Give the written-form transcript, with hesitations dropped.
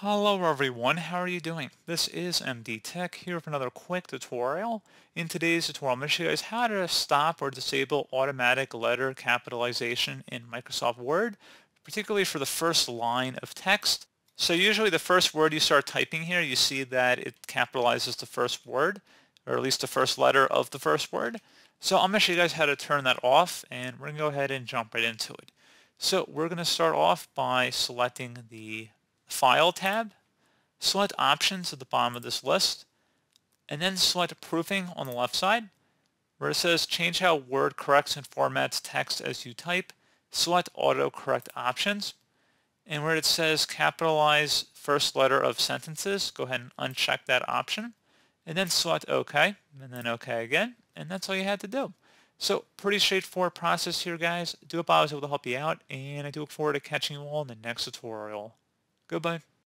Hello everyone, how are you doing? This is MD Tech here for another quick tutorial. In today's tutorial, I'm going to show you guys how to stop or disable automatic letter capitalization in Microsoft Word, particularly for the first line of text. So usually the first word you start typing here, you see that it capitalizes the first word, or at least the first letter of the first word. So I'm going to show you guys how to turn that off, and we're going to go ahead and jump right into it. So we're going to start off by selecting the File tab, select Options at the bottom of this list, and then select Proofing on the left side, where it says Change how Word corrects and formats text as you type. Select Autocorrect Options, and where it says Capitalize first letter of sentences, go ahead and uncheck that option, and then select OK, and then OK again, and that's all you had to do. So pretty straightforward process here, guys. I do hope I was able to help you out, and I do look forward to catching you all in the next tutorial. Goodbye.